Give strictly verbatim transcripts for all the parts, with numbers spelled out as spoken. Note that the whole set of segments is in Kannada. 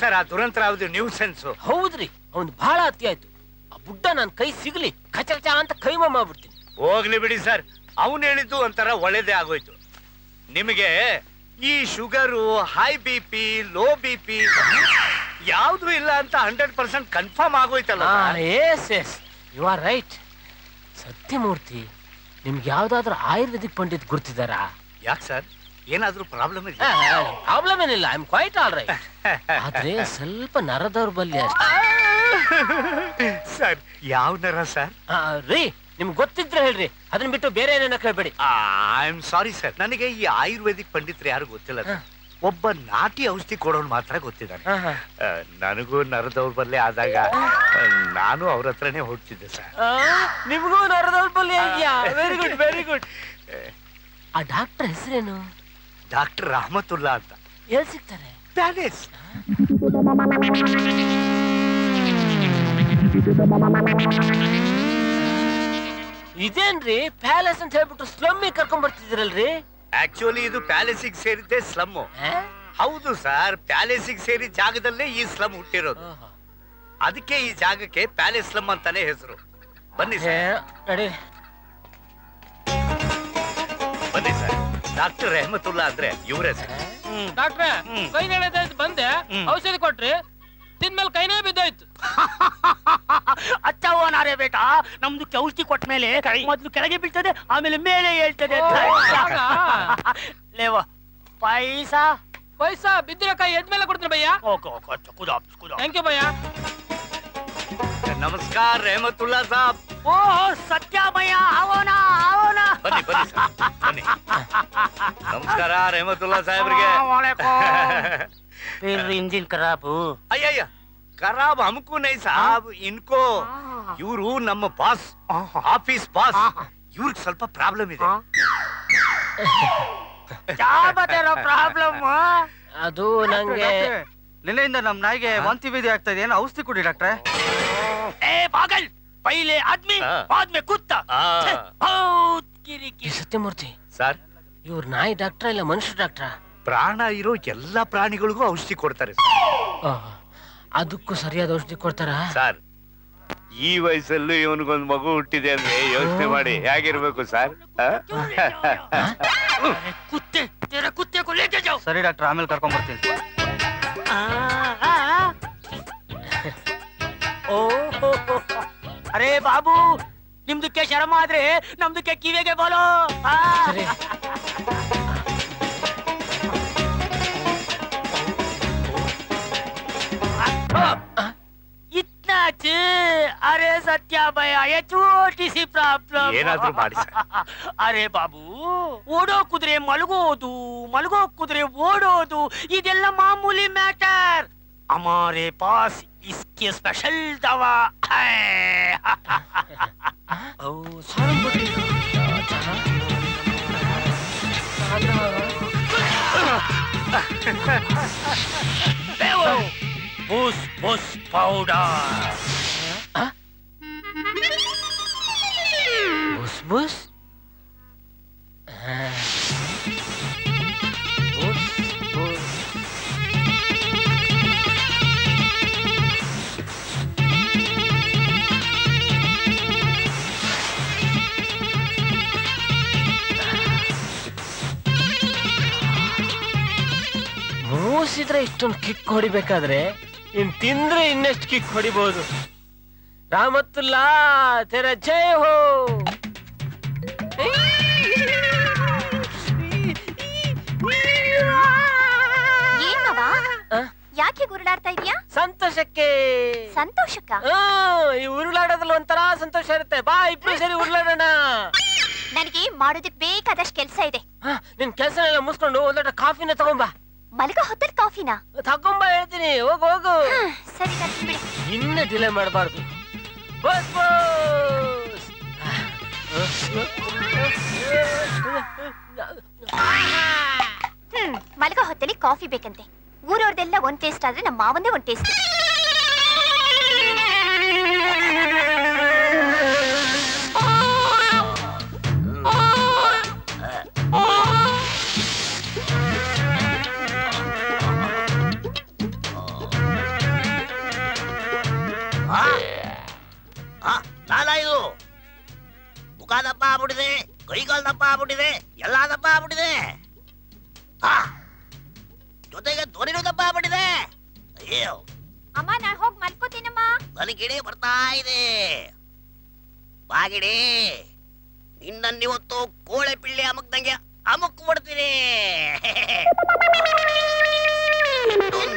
सर आ दुरंतरावदु न्यूसेंस हौद्री ಅವನು ಬಹಳ ಅತ್ಯಾಯ್ತು ಆ ಬುಡ್ಡ ನನ್ನ ಕೈ ಸಿಗಲಿ ಕಚಕಚ ಅಂತ ಕೈಮ ಮಾಡ್ಬಿಡ್ತೀನಿ ಹೋಗ್ಲಿ ಬಿಡಿ ಸರ್ ಅವನು ಹೇಳಿದ್ದು ಅಂತರ ಒಳ್ಳೆದೇ ಆಗೋಯ್ತು ನಿಮಗೆ ಈ sugar high BP low BP ಯಾವುದು ಇಲ್ಲ ಅಂತ ನೂರು ಪರ್ಸೆಂಟ್ ಕನ್ಫರ್ಮ್ ಆಗೋಯ್ತಲ್ಲ yes yes you are right Satyamurthy ನಿಮಗೆ ಯಾವುದಾದರೂ ಆಯುರ್ವೇದಿಕ್ ಪಂಡಿತ್ ಗುರ್ತಿದಾರಾ ಯಾಕೆ ಸರ್ ಏನಾದರೂ ಪ್ರಾಬ್ಲಮ್ ಇದೆಯಾ ಪ್ರಾಬ್ಲಮ್ ಏನಿಲ್ಲ I am quite all right ಆದರೆ ಸ್ವಲ್ಪ ನರದೌರ್ಬಲ್ಯ ಸರ್ ಯಾವ ನರ ಸರ್ ರೀ ನಿಮಗೆ ಗೊತ್ತಿದ್ರೆ ಹೇಳ್ರಿ ಅದನ್ನ ಬಿಟ್ಟು ಬೇರೆ ಏನೇನೋ ಕೇಳಬೇಡಿ ಐ ಆಮ್ ಸಾರಿ ಸರ್ ನನಗೆ ಈ ಆಯುರ್ವೇದಿಕ್ ಪಂಡಿತರು ಯಾರು ಗೊತ್ತಿಲ್ಲ ಒಬ್ಬ ನಾಟಿ ಔಷಧಿ ಕೊಡೋನು ಮಾತ್ರ ಗೊತ್ತಿದ್ದಾನೆ ನನಗೂ ನರದೌರ್ಬಲ್ಯ ಆದಾಗ ನಾನು ಅವ್ರ ಹತ್ರನೇ ಹೊರಟಿದ್ದೆ ಸರ್ ನಿಮಗೂ ನರದೌರ್ಬಲ್ಯ ಇದೆಯಾ ವೆರಿ ಗುಡ್ ವೆರಿ ಗುಡ್ ಆ ಡಾಕ್ಟರ್ ಹೆಸರೇನು ಡಾಕ್ಟರ್ ರಹಮತುಲ್ಲಾ ಅಂತ ಎಲ್ಲಿ ಸಿಗ್ತಾರೆ ಪ್ಯಾಲೇಸ್ ಇದೇನ್ರಿ ಪ್ಯಾಲೇಸ್ ಅಂತ ಹೇಳ್ಬಿಟ್ಟು ಸ್ಲಮ್ಗೆ ಕರ್ಕೊಂಡ್ ಬರ್ತಿದಿರಲ್ರಿ ಆಕ್ಚುಲಿ ಇದು ಪ್ಯಾಲೇಸಿಗೆ ಸೇರಿದ್ದೆ ಸ್ಲಮ್ ಹೌದು ಸರ್ ಪ್ಯಾಲೇಸಿಗೆ ಸೇರಿ ಜಾಗದಲ್ಲೇ ಈ ಸ್ಲಮ್ ಹುಟ್ಟಿರೋದು ಅದಕ್ಕೆ ಈ ಜಾಗಕ್ಕೆ ಪ್ಯಾಲೇಸ್ ಸ್ಲಮ್ ಅಂತಾನೆ ಹೆಸರು ಬನ್ನಿ ಸರ್ ಬನ್ನಿ ಸರ್ ಡಾಕ್ಟರ್ ರಹಮತುಲ್ಲಾ ಅಂದ್ರೆ ಇವರೇ ಸರ್ ಡಾಕ್ಟ್ರೆ ಕೈ ನಡೆದಾಯ್ತು ಬಂದೆ ಔಷಧಿ ಕೊಟ್ರಿ ತಿನ್ಮೇಲೆ ಕೈನೇ ಬಿದ್ದಾಯ್ತು ಅಚ್ಚಾ ಓನಾರೇ ಬೇಟಾ ನಮ್ದು ಔಷಧಿ ಕೊಟ್ಟ ಮೇಲೆ ಮೊದಲು ಕೆಳಗೆ ಬೀಳ್ತದೆ ಆಮೇಲೆ ಮೇಲೆ ಹೇಳ್ತದೆ ಲೇವಾ ಪೈಸಾ ಪೈಸಾ ಬಿದ್ದಿರೋ ಕೈ ಎದ್ಮೇಲೆ ಕೊಡ್ತೀನಿ ಭಯ್ಯ ಓಕೆ ಓಕೆ ಕುದಾ ಕುದಾ ಥ್ಯಾಂಕ್ ಯು ಭಯ್ಯ ನಮಸ್ಕಾರ ರಹಮತುಲ್ಲಾ ಸಾಬ್ ಓ ಸತ್ಯ ಭಯ್ಯ ಆವೋಣ ಆವೋಣ ಬನ್ನಿ ಬನ್ನಿ ಬನ್ನಿ ನಮಸ್ಕಾರ ರಹಮತುಲ್ಲಾ ಸಾಹೇಬ್ರಿಗೆ फिर इंजन खराब हो अय्या खराब हमको नहीं साहब इनको इवर नम बॉस ऑफिस बॉस इवर स्वल्प प्रॉब्लम ಇದೆ ಜಾಬದರ ಪ್ರಾಬ್ಲಮ್ ಅದು ನನಗೆ ನಿನ್ನೆಯಿಂದ ನಮ್ಮ ನಾಯಿಗೆ ವಾಂತಿ ಬೇದಿ ಆಗ್ತಾ ಇದೆ ಏನು ಔಷಧಿ ಕೊಡಿ ಡಾಕ್ಟರ್ ಏ ಪಾಗಲ್ पहले आदमी बाद में कुत्ता बहुत किरकिरी सत्यमूर्ति सर इवर ನಾಯಿ ಡಾಕ್ಟರ್ ಇಲ್ಲ ಮನುಷ್ಯ ಡಾಕ್ಟರ್ ಪ್ರಾಣ ಇರೋ ಎಲ್ಲಾ ಪ್ರಾಣಿಗಳಿಗೂ ಔಷಧಿ ಕೊಡ್ತಾರೆ ಅದಕ್ಕೂ ಸರಿಯಾದ ಔಷಧಿ ಕೊಡ್ತಾರ ಸರ್ ಈ ವಯಸ್ಸಲ್ಲೂ ಇವನಿಗೊಂದು ಮಗು ಹುಟ್ಟಿದೆ ಅಂದ್ರೆ ಯೋಚನೆ ಮಾಡಿ ಹೇಗಿರ್ಬೇಕು ಸರ್ ಸರಿ ಡಾಕ್ಟರ್ ಆಮೇಲೆ ಕರ್ಕೊಂಡ್ ಬರ್ತೀನಿ ಅರೇ ಬಾಬು ನಿಮ್ದಕ್ಕೆ ಶರಮ ಆದ್ರೆ ನಮ್ದಕ್ಕೆ ಕಿವಿಗೆ ಬೋಲೋ इतना अच्छे अरे सत्या भैया ये छोटी सी प्रॉब्लम ये ना तो बारिश अरे बाबू ओडो कुदरे मलगो दू मलगो कुदरे ओडो दू ये जल्ला मामूली मैटर हमारे पास इसके स्पेशल दवा है ओ सारम बोटी बेवो बुस बुस पाउडर बुस बुस बुस बुस ಮೂಸಿದ್ರೆ ಇಷ್ಟೊಂದು ಕಿಕ್ ಹೊಡಿಬೇಕಾದ್ರೆ इन तिंद्रे इन्नेस्ट की खोड़ी बोझो रहमतुल्ला तेरा जय हो ये मावा ಯಾಕೆ ಗುರುಳಾಡ್ತಾ ಇದೀಯಾ ಸಂತೋಷಕ್ಕೆ ಸಂತೋಷಕ್ಕ ಆ ಈ ಉರುಳಾಡೋದಲ್ಲ ಒಂತರ ಸಂತೋಷ ಇರುತ್ತೆ ಬಾ ಇಬ್ರು ಸೇರಿ ಉರುಳಾಡೋಣ ನನಗೆ ಮಾಡೋದಕ್ಕೆ ಬೇಕಾದಷ್ಟು ಕೆಲಸ ಇದೆ ನಿನ್ನ ಕೆಲಸ ಎಲ್ಲ ಮುಗಿಸ್ಕೊಂಡು ಒಂದು ಲೋಟ ಕಾಫಿನ ತಗೊಂಡು ಬಾ ಮಲಗ ಹೊತ್ತಲ್ ಕಾಫಿನ ತಕೊಂಬ ಹೇಳ್ತೀನಿ ಹೋಗು ಹೋಗು ಸರಿ ಕರ್ತೀನಿ ಬಿಡಿ ಇನ್ನ ಡಿಲೇ ಮಾಡಬಾರದು ಬಸ್ ಬಸ್ ಮಲಗ ಹೊತ್ತಲ್ಲಿ ಕಾಫಿ ಬೇಕಂತೆ ಊರವ್ರದೆಲ್ಲ ಒಂದ್ ಟೇಸ್ಟ್ ಆದ್ರೆ ನಮ್ಮ ಮಾವಂದೇ ಒಂದ್ ಟೇಸ್ಟ್ ஆப்பிடுது, கைகால் தப்பா ஆப்பிடுது, எல்லா தப்பா ஆப்பிடுது. ಜೊತೆಗೆ ಧ್ವನಿನೂ ದಪ್ಪ ಆಗ್ಬಿಟ್ಟಿದೆ. ಅಯ್ಯೋ ಅಮ್ಮ, ನಾನು ಹೋಗಿ ಮಲ್ಕೋತೀನಮ್ಮ. ನನಗಿಡೀ ಬರ್ತಾ ಇದೆ. ಬಾಗಿಡಿ, ನಿನ್ನನ್ನಿವತ್ತು ಕೋಳೆ ಪಿಳ್ಳಿ ಅಮುಕ್ದಂಗೆ ಅಮುಕ್ ಬಿಡ್ತೀನಿ.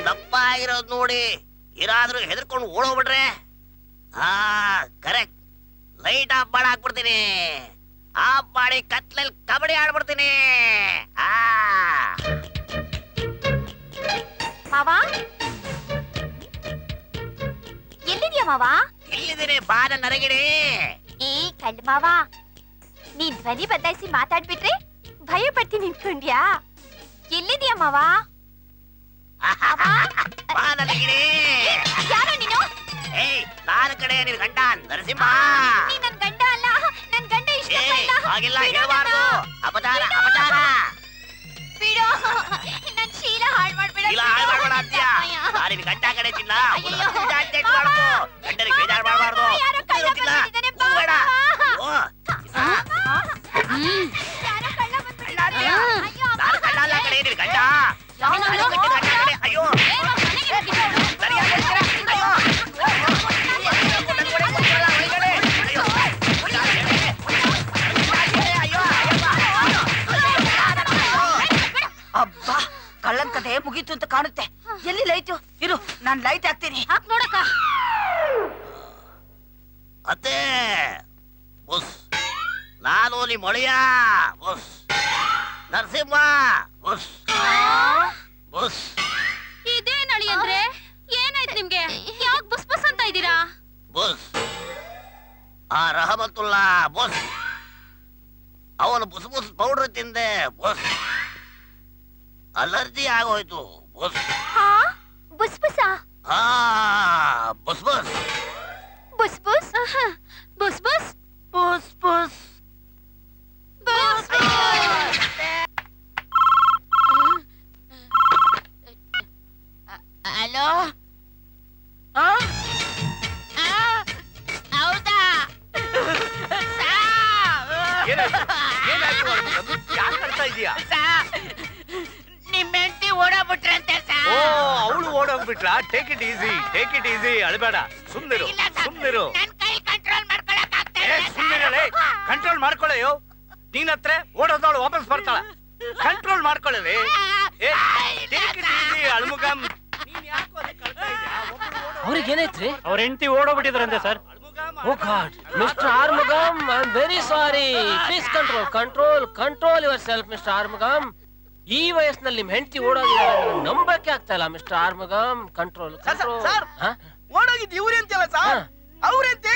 ದಪ್ಪ ಆಗಿರೋದು ನೋಡಿ ಇರಾದ್ರೂ ಹೆದರ್ಕೊಂಡು ಓಡೋಗ್ಬಿಟ್ರೆ ಆ ಕರೆಕ್ಟ್ ಲೈಟ್ ಆಫ್ ಮಾಡಿ ಹಾಕ್ಬಿಡ್ತೀನಿ. ಆಫ್ ಮಾಡಿ ಕತ್ಲಲ್ಲಿ ಕಬಡ್ಡಿ ಆಡ್ಬಿಡ್ತೀನಿ. ಆ ಮಾವಾ ಎಲ್ಲಿದ್ಯಾ ಮಾವಾ? ಎಲ್ಲಿದ್ದೀನಿ ಬಾ, ನನ್ನ ಅರಗಿಡಿ. ಏ ಕಂಡ್ ಮಾವಾ, ನೀನ್ ಧ್ವನಿ ಬದಲಾಯಿಸಿ ಮಾತಾಡ್ಬಿಟ್ರೆ ಭಯ ಪಟ್ಟಿ ನಿಂತ್ಕೊಂಡ್ಯಾ? ಎಲ್ಲಿದ್ಯಾ ಮಾವಾ? ಬಾ ನನಗಿಡಿ. ಯಾರು ನೀನು? ಏಯ್, ನಾನು ಕಡೆ ನಿನ್ ಗಂಡ ನರಸಿಂಹ. ನನ್ ಗಂಡ ಅಲ್ಲ, ನನ್ ಗಂಡ ಇಷ್ಟ ಇಲ್ಲ. ಹಾಗೆಲ್ಲ ಹೇಳಬಾರ್ದು. ಅಪಚಾರ ಅಪಚಾರ. ಬಿಡು, ನನ್ ಶೀಲ ಹಾಳು ಮಾಡ್ಬೇಡ. ಶೀಲ ಹಾಳು ಮಾಡ್ಬೇಡ ಅಂತ್ಯ. ನಾರಿನ ಗಂಡ ಕಡೆ ಚಿನ್ನ ಅಪ್ಡೇಟ್ ಮಾಡ್ಕೋ. ಗಂಡನಿಗೆ ಬೇಜಾರು ಮಾಡಬಾರ್ದು. ಇರೋದಿಲ್ಲ ಬೇಡ. ಓ ಯಾರೋ ಕಳ್ಳ ಬಂದ್ಬಿಟ್ಟ. ಅಯ್ಯೋ, ನಾನು ಕಳ್ಳ ಅಲ್ಲ ಕಡೆ ನಿನ್ ಗಂಡ. ನಾನು ಗಂಡ ಕಡೆ. ಅಯ್ಯೋ ಸರಿಯಾಗಿ ಹೇಳ್ತೀರಾ? ಅಯ್ಯೋ ಅಬ್ಬಾ, ಕಳ್ಳನ್ ಕತೆ ಮುಗೀತು ಅಂತ ಕಾಣುತ್ತೆ. ಎಲ್ಲಿ ಲೈಟು? ಇರು, ನಾನು ಲೈಟ್ ಹಾಕ್ತೀನಿ. ಹಾಕ್ ನೋಡಕ್ಕ. ಅತ್ತೆ ಬಸ್, ನಾನು ನಿಮ್ಮ ಒಳಿಯ ಬಸ್ ನರಸಿಂಹ ಬಸ್ ಬಸ್. ಇದೇ ನಳಿ ಅಂದ್ರೆ ಏನಾಯ್ತು ನಿಮ್ಗೆ? ಯಾಕೆ ಬಸ್ ಬಸ್ ಅಂತ ಇದ್ದೀರಾ? ಬಸ್ ಆ ರಹಮತುಲ್ಲಾ ಬಸ್, ಅವನು ಬುಸ್ ಬುಸ್ ಪೌಡರ್ ತಿಂದೆ ಬಸ್, ಅಲರ್ಜಿ ಆಗೋಯ್ತು ಬಸ್. ಬುಸ್ ಬುಸ್ ಬುಸ್ ಬುಸ್ ಬುಸ್ ಬುಸ್ ಬುಸ್ ಬುಸ್ ಬುಸ್ ಬುಸ್ ಬುಸ್. ಹಲೋ, ಹೌದಾ? ಯಾಕೆ ಇದೆಯಾ? ನಿಮ್ಮೆಂಟಿ ಓಡೋಗ್ಬಿಟ್ರಂತೆ. ಓ, ಅವಳು ಓಡೋಗ್ಬಿಟ್ರಾ? Take it easy, take it easy. ಅಳಬೇಡ, ಸುಮ್ನಿರು ಸುಮ್ನಿರು. ಕಂಟ್ರೋಲ್ ಮಾಡ್ಕೊಳ್ಳೆಯೋ, ನೀನ್ ಹತ್ರ ಓಡೋದವಳು ವಾಪಸ್ ಬರ್ತಾಳ. ಕಂಟ್ರೋಲ್ ಮಾಡ್ಕೊಳ್ಳಿ. ಅಳ್ಮುಗಮ್, ಅವ್ರಿಗೆ ಏನಾಯ್ತ್ರಿ? ಅವ್ರ ಹೆಂಡತಿ ಓಡೋಗ್ಬಿಟ್ಟಿದ್ರಂತೆ sir. Oh God, Mister Armugam, I'm very sorry. Please control, control, control yourself, Mister Armugam. ಈ ವಯಸ್ಸಿನಲ್ಲಿ ನಿಮ್ ಹೆಂಡತಿ ಓಡೋಗಿದ್ದಾರೆ, ನಂಬಕ್ಕೆ ಆಗ್ತಾ ಇಲ್ಲ. Mister Arumugam, control control. ಓಡೋಗಿದ್ದು ಇವ್ರೆ ಅಂತಲ್ಲ ಸರ್, ಅವ್ರಂತೆ.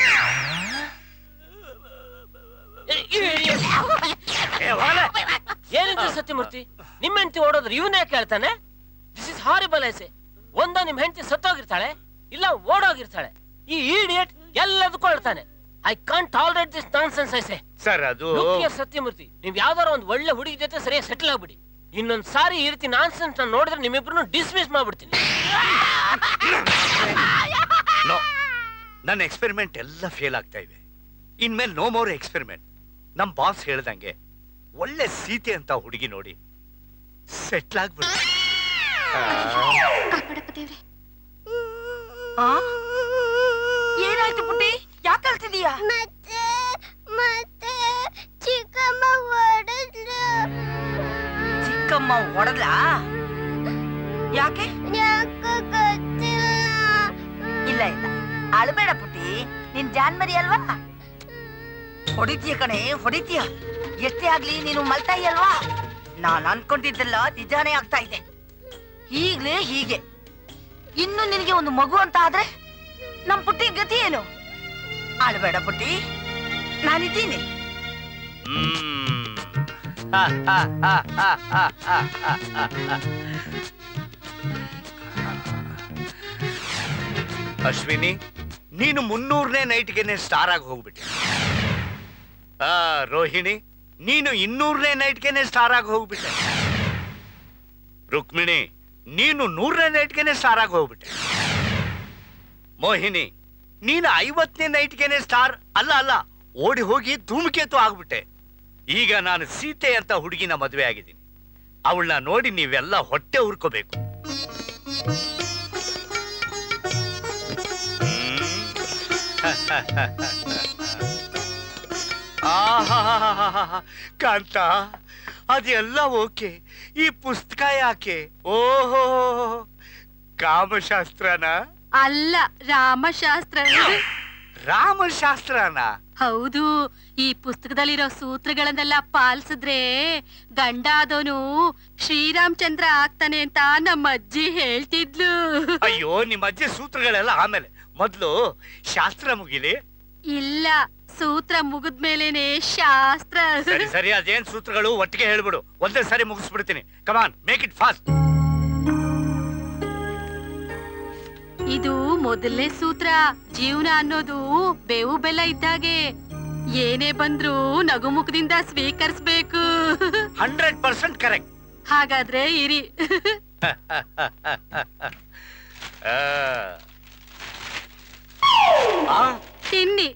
ಏನಿದ್ರು ಸತ್ಯಮೂರ್ತಿ, ನಿಮ್ ಹೆಂಡತಿ ಓಡೋದ್ರು ಇವನ್ ಯಾಕೆ ಹೇಳ್ತಾನೆ? This is horrible I say. ಒಂದೋ ನಿಮ್ ಹೆಂಡತಿ ಸತ್ತೋಗಿರ್ತಾಳೆ, ಇಲ್ಲ ಓಡೋಗಿರ್ತಾಳೆ. ಈ ಇಡಿಯಟ್ ಎಲ್ಲದಕ್ಕೂ ಹೇಳ್ತಾನೆ. I can't tolerate this nonsense I say. Sir ಅದು ಸತ್ಯಮೂರ್ತಿ, ನೀವ್ ಯಾವ್ದಾರ ಒಂದ್ ಒಳ್ಳೆ ಹುಡುಗಿ ಜೊತೆ ಸರಿಯಾಗಿ ಸೆಟಲ್ ಆಗ್ಬಿಡಿ. ಇನ್ನೊಂದ್ ಸಾರಿ ಈ ರೀತಿ ನಾನ್ಸೆನ್ಸ್ ನೋಡಿದ್ರೆ ನಿಮ್ಮಿಬ್ರು ಡಿಸ್ಮಿಸ್ ಮಾಡ್ಬಿಡ್ತೀನಿ. ನನ್ನ ಎಕ್ಸ್ಪೆರಿಮೆಂಟ್ ಎಲ್ಲ ಫೇಲ್ ಆಗ್ತಾ ಇದೆ. ಇನ್ಮೇಲೆ ನೋ ಮೋರ್ ಎಕ್ಸ್ಪೆರಿಮೆಂಟ್. ನಮ್ ಬಾಸ್ ಹೇಳ್ದಂಗೆ ಒಳ್ಳೆ ಸೀತೆ ಅಂತ ಹುಡುಗಿ ನೋಡಿ ಸೆಟ್ಲ್ ಆಗ್ಬಿಡ್ತೀನಿ. ಏನಾಯ್ತು ಪುಟ್ಟಿ, ಯಾಕೆ ಹೇಳ್ತಿದೀಯಾ? ಚಿಕ್ಕಮ್ಮ ಹೊಡೆದ್ಲಾ? ಯಾಕೆ? ಇಲ್ಲ ಇಲ್ಲ, ಅಳಬೇಡ ಪುಟ್ಟಿ. ನೀನ್ ಜಾನ್ಮರಿ ಅಲ್ವಾ? ಹೊಡಿತೀಯ ಕಣೆ, ಹೊಡಿತೀಯ. ಎಷ್ಟೇ ಆಗ್ಲಿ ನೀನು ಮಲ್ತಾಯಿ ಅಲ್ವಾ? ನಾನ್ ಅನ್ಕೊಂಡಿದ್ದೆಲ್ಲ ನಿಜಾನೇ ಆಗ್ತಾ ಇದೆ. ಈಗ್ಲೇ ಹೀಗೆ ಇನ್ನು ನಿನಗೆ ಒಂದು ಮಗು ಅಂತ ಆದ್ರೆ ನಮ್ ಪುಟ್ಟಿ ಗತಿ ಏನು? ಅಳಬೇಡ ಪುಟ್ಟಿ, ನಾನಿದ್ದೀನಿ. ಅಶ್ವಿನಿ, ನೀನು ಮುನ್ನೂರನೇ ನೈಟ್ಗೆನೆ ಸ್ಟಾರ್ ಆಗಿ ಹೋಗ್ಬಿಟ್ಟೆ. ಆ ರೋಹಿಣಿ, ನೀನು ಇನ್ನೂರನೇ ನೈಟ್ಗೆನೆ ಸ್ಟಾರ್ ಆಗಿ ಹೋಗ್ಬಿಟ್ಟೆ. ರುಕ್ಮಿಣಿ, ನೀನು ನೂರನೇ ನೈಟ್ಗೆನೆ ಸ್ಟಾರ್ ಆಗಿ ಹೋಗ್ಬಿಟ್ಟೆ. ಮೋಹಿನಿ, ನೀನು ಐವತ್ತನೇ ನೈಟ್ಗೆನೆ ಸ್ಟಾರ್ ಅಲ್ಲ ಅಲ್ಲ ಓಡಿ ಹೋಗಿ ಧೂಮಕೇತು ಆಗ್ಬಿಟ್ಟೆ. ಈಗ ನಾನು ಸೀತೆ ಅಂತ ಹುಡುಗಿನ ಮದುವೆ ಆಗಿದ್ದೀನಿ. ಅವಳನ್ನ ನೋಡಿ ನೀವೆಲ್ಲ ಹೊಟ್ಟೆ ಉರ್ಕೋಬೇಕು. ಕಾಂತ, ಅದೆಲ್ಲ ಓಕೆ, ಈ ಪುಸ್ತಕ ಯಾಕೆ? ಓಹೋ, ಕಾಮಶಾಸ್ತ್ರನ? ಅಲ್ಲ, ರಾಮಶಾಸ್ತ್ರ. ರಾಮಶಾಸ್ತ್ರನ? ಹೌದು. ಈ ಪುಸ್ತಕದಲ್ಲಿರೋ ಸೂತ್ರಗಳನ್ನೆಲ್ಲ ಪಾಲಿಸಿದ್ರೆ ಗಂಡ ಆದವನು ಶ್ರೀರಾಮಚಂದ್ರ ಆಗ್ತಾನೆ ಅಂತ ನಮ್ಮ ಅಜ್ಜಿ ಹೇಳ್ತಿದ್ಲು. ಅಯ್ಯೋ, ನಿಮ್ಮ ಅಜ್ಜಿ ಸೂತ್ರಗಳೆಲ್ಲ ಆಮೇಲೆ, ಮೊದ್ಲು ಶಾಸ್ತ್ರ ಮುಗಿಲಿ. ಇಲ್ಲ, ಸೂತ್ರ ಮುಗಿದ್ಮೇಲೆನೆ ಶಾಸ್ತ್ರ. ಸರಿ ಸರಿ, ಅದೇನ್ ಸೂತ್ರಗಳು, ಒಟ್ಟಿಗೆ ಹೇಳ್ಬಿಡು, ಒಂದೇ ಸಾರಿ ಮುಗಿಸ್ಬಿಡ್ತೀನಿ. Come on, make it fast. ಇದು ಮೊದಲನೇ ಸೂತ್ರ. ಜೀವನ ಅನ್ನೋದು ಬೇವು ಬೆಲ್ಲ ಇದ್ದಾಗೆ, ಏನೇ ಬಂದ್ರೂ ನಗುಮುಖದಿಂದ ಸ್ವೀಕರಿಸಬೇಕು. Hundred percent correct. ಹಾಗಾದ್ರೆ ಇರಿ. ತಿನ್ನಿ.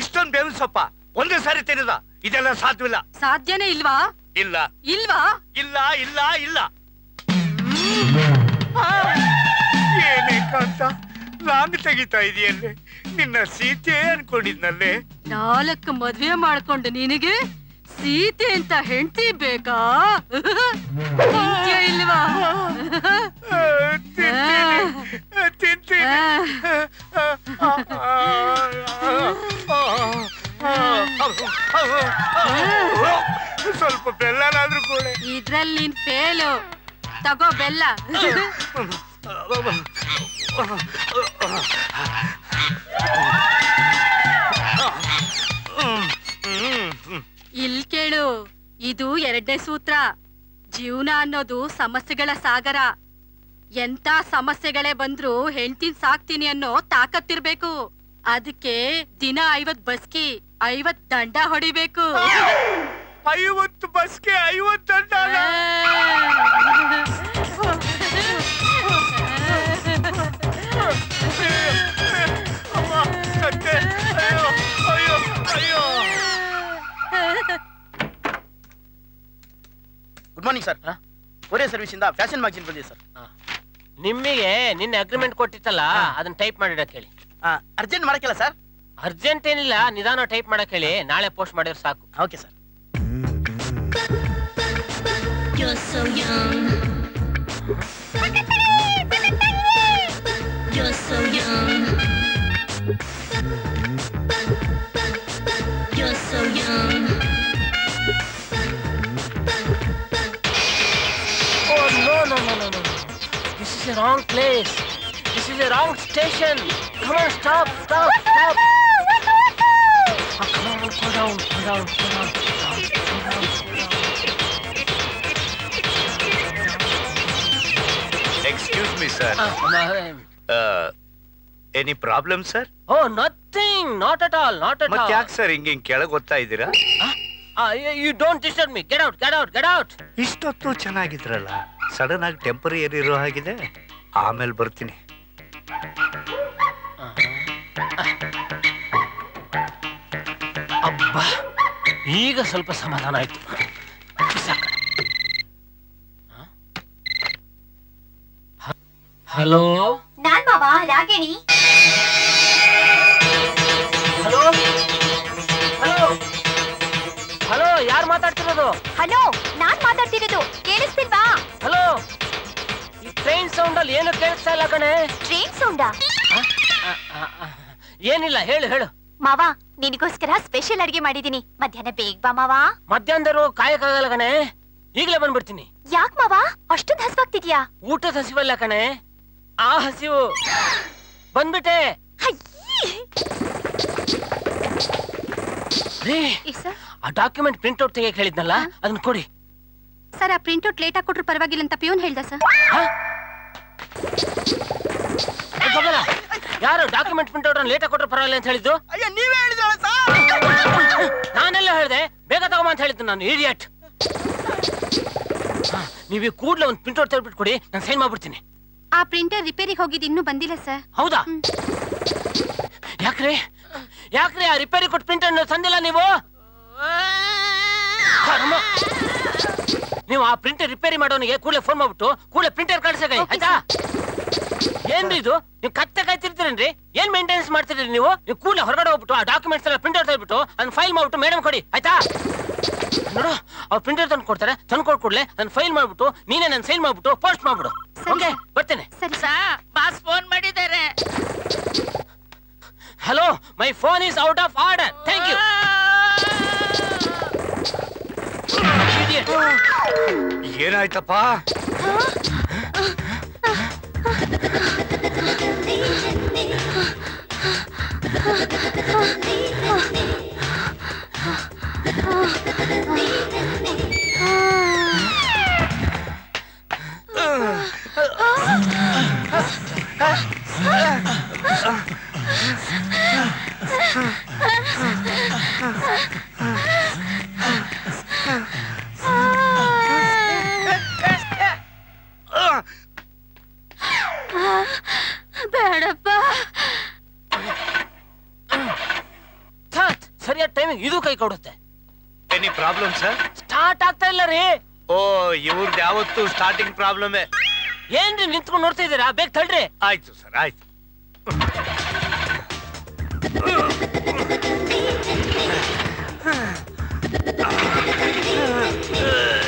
ಇಷ್ಟೊಂದು ಬೇವಿನ ಸೊಪ್ಪ ಒಂದೇ ಸಾರಿ ತಿನ್ನದ? ಇದೆಲ್ಲ ಸಾಧ್ಯವಿಲ್ಲ. ಸಾಧ್ಯನೇ ಇಲ್ವಾ? ಇಲ್ಲ ಇಲ್ವಾ? ಇಲ್ಲ ಇಲ್ಲ ಇಲ್ಲ. ಏನೇ ಕಾಂತ, ನಾನು ತೆಗಿತಾ ಇದೆಯಲ್ಲೇ ನಿನ್ನ ಸೀತೆ ಅನ್ಕೊಂಡಿದ್ನಲ್ಲೇ. ನಾಲ್ಕು ಮದ್ವೆ ಮಾಡ್ಕೊಂಡು ನಿನಗೆ ಸೀತೆ ಅಂತ ಹೆಂಡತಿ ಬೇಕಾ? ಇಲ್ವಾ? ಸ್ವಲ್ಪ ಬೆಲ್ಲನಾದ್ರೂ ಕೂಡ. ಇದ್ರಲ್ಲಿ ನೀನ್ ಫೇಲು. ತಗೋ ಬೆಲ್ಲ. ಇಲ್ ಕೇಳು, ಇದು ಎರಡನೇ ಸೂತ್ರ. ಜೀವನ ಅನ್ನೋದು ಸಮಸ್ಯೆಗಳ ಸಾಗರ. ಎಂತ ಸಮಸ್ಯೆಗಳೇ ಬಂದ್ರು ಹೆಂಡ್ತಿನ್ ಸಾಕ್ತೀನಿ ಅನ್ನೋ ತಾಕತ್ತಿರ್ಬೇಕು. ಅದಕ್ಕೆ ದಿನ ಐವತ್ ಬಸ್ಕಿ ಐವತ್ ದಂಡ ಹೊಡಿಬೇಕು. ಐವತ್ತು ಬಸ್ಕಿ ಐವತ್ ದಂಡ? Good morning sir. Courier service ಇಂದ ಫ್ಯಾಷನ್ ಮ್ಯಾಗಜಿನ್ ಬಂದಿದೆ ಸರ್. ನಿಮಗೆ ನಿನ್ನೆ ಅಗ್ರಿಮೆಂಟ್ ಕೊಟ್ಟಿತ್ತಲ್ಲ, ಅದನ್ನ ಟೈಪ್ ಮಾಡಿಡಕ್ಕೆ ಹೇಳಿ. Urgent ಮಾಡಕ್ಕಿಲ್ಲ sir. ಅರ್ಜೆಂಟ್ ಏನಿಲ್ಲ, ನಿಧಾನ ಟೈಪ್ ಮಾಡಕ್ಕೆ ಹೇಳಿ. ನಾಳೆ ಪೋಸ್ಟ್ ಮಾಡಿದ್ರೆ ಸಾಕು. Okay sir. You're so young. Oh no no no no no! This is the wrong place. This is the wrong station. Come on, stop, stop, stop. Oh, come on, go down, go down, go down, go down, go down. Excuse me, sir. Uh, any problem, sir? Oh, nothing, not at all, not at all. But yak sir, inge kelage otta idira? Ah, you don't disturb me. Get out, get out, get out. Ishtottu chenagidralla, sudden ag temporary iro hagide. Aamele bartini. Abba, iga svalpa samadhana aitu. Saka. Hello. Nan baba lageni. Hello hello hello, ಯಾರು ಮಾತಾಡ್ತಿರೋದು? ಹಲೋ, ನಾನ್ ಮಾತಾಡ್ತಿರೋದು, ಕೇಳಿಸ್ತಿಲ್ವಾ? ಹಲೋ, ಈ ಟ್ರೈನ್ ಸೌಂಡ್ ಅಲ್ಲಿ ಏನು ಕೇಳಿಸ್ತಾ ಇಲ್ಲ ಕಣೆ. ಟ್ರೈನ್ ಸೌಂಡಾ? ಏನಿಲ್ಲ, ಹೇಳು ಹೇಳು. ಮಾವ, ನಿನಗೋಸ್ಕರ ಸ್ಪೆಷಲ್ ಅಡಿಗೆ ಮಾಡಿದೀನಿ, ಮಧ್ಯಾಹ್ನ ಬೇಗ ಬಾ ಮಾವ. ಮಧ್ಯಾಹ್ನದವರು ಕಾಯಕ್ಕಾಗಲ್ಲ ಕಣೆ, ಈಗಲೇ ಬಂದ್ಬಿಡ್ತೀನಿ. ಯಾಕೆ ಮಾವ ಅಷ್ಟೊಂದು ಹಸಿವಾಗ್ತಿದ್ಯಾ? ಊಟದ ಹಸಿವಲ್ಲ ಕಣೆ, ಆ ಹಸಿವು. ಬಂದ್ಬಿಟ್ಟೆ. ಆ ಡಾಕ್ಯುಮೆಂಟ್ ಪ್ರಿಂಟ್ ಔಟ್ ತೆಗೆಯಕ್ಕೆ ಹೇಳಿದ್ನಲ್ಲ, ಅದನ್ನ ಕೊಡಿ ಸರ್. ಆ ಪ್ರಿಂಟ್ ಔಟ್ ಲೇಟ್ ಆಗಿ ಕೊಟ್ರು ಪರವಾಗಿಲ್ಲ ಅಂತ ಪಿಯೂನ್ ಹೇಳ್ದ ಸರ್. ಯಾರು ಡಾಕ್ಯುಮೆಂಟ್ ಪ್ರಿಂಟ್ ಔಟ್ ಲೇಟ್ ಆಗಿ ಕೊಟ್ರು ಪರವಾಗಿಲ್ಲ ಅಂತ ಹೇಳಿದ್ದು? ಅಯ್ಯೋ, ನೀವೇ ಹೇಳಿದ್ರಲ್ಲ ಸರ್. ನಾನೆಲ್ಲ ಹೇಳಿದೆ ಬೇಗ ತಗೊಂಬ ಅಂತ ಹೇಳಿದ್ದು ನಾನು, ಇಡಿಯಟ್. ನೀವೀಗ ಕೂಡಲೇ ಒಂದು ಪ್ರಿಂಟ್ ಔಟ್ ತೆಗೆದ್ಬಿಟ್ಟು ಕೊಡಿ, ನಾನು ಸೈನ್ ಮಾಡ್ಬಿಡ್ತೀನಿ. ಆ ಪ್ರಿಂಟರ್ ರಿಪೇರಿಗೆ ಹೋಗಿದ್ದು ಇನ್ನೂ ಬಂದಿಲ್ಲ ಸರ್. ಹೌದಾ? ಯಾಕ್ರೆ ಯಾಕ್ರೆ ಆ ರಿಪೇರಿ ಕೊಟ್ಟು ಪ್ರಿಂಟರ್ ತಂದಿಲ್ಲ ನೀವು? ಅಮ್ಮ ನೀವು ಆ ಪ್ರಿಂಟರ್ ರಿಪೇರಿ ಮಾಡೋನಿಗೆ ಕೂಡಲೇ ಫೋನ್ ಮಾಡ್ಬಿಟ್ಟು ಕೂಡಲೇ ಪ್ರಿಂಟರ್ ಕಳಿಸಕೈ ಆಯ್ತಾ ಏನ್ರೀ ಇದು ನೀವು ಕತ್ತೆ ಕಾಯ್ತಿರ್ತೀರೇನ್ರಿ ಏನ್ ಮೇಂಟೆನೆನ್ಸ್ ಮಾಡ್ತಿದ್ದೀರಿ ನೀವು ನೀವು ಕೂಡಲೇ ಹೊರಗಡೆ ಹೋಗ್ಬಿಟ್ಟು ಆ ಡಾಕ್ಯುಮೆಂಟ್ಸ್ ಎಲ್ಲ ಪ್ರಿಂಟರ್ ತೆಗೆದ್ಬಿಟ್ಟು ನನ್ನ ಫೈಲ್ ಮಾಡ್ಬಿಟ್ಟು ಮೇಡಂ ಕೊಡಿ ಆಯ್ತಾ ನೋಡು ಅವ್ರು ಪ್ರಿಂಟರ್ ತಂದು ಕೊಡ್ತಾರೆ ತಂದು ಕೊಡ್ ಕೂಡಲೇ ನನ್ನ ಫೈಲ್ ಮಾಡ್ಬಿಟ್ಟು ನೀನೇ ನನ್ನ ಸೈನ್ ಮಾಡ್ಬಿಟ್ಟು ಪೋಸ್ಟ್ ಮಾಡ್ಬಿಡು ಓಕೆ ಬರ್ತೇನೆ ಸರಿ ಸರ್ ಬಾಸ್ ಫೋನ್ ಮಾಡಿದ್ದಾರೆ hello my phone is out of order thank you ಏನಾಯ್ತಪ್ಪ ಇದು ಕೈ ಕೊಡುತ್ತೆ ಎನಿ ಪ್ರಾಬ್ಲಮ್ ಸರ್ ಸ್ಟಾರ್ಟ್ ಆಗ್ತಾ ಇಲ್ಲ ರೀ ಓ ಇವ್ರದ್ದು ಯಾವತ್ತು ಸ್ಟಾರ್ಟಿಂಗ್ ಪ್ರಾಬ್ಲಮ್ ಏನ್ರಿ ನಿಂತ್ಕೊಂಡು ನೋಡ್ತಾ ಇದ್ದೀರಾ ಬೇಗ ತಳ್ಳ್ರಿ ಆಯ್ತು ಸರ್ ಆಯ್ತು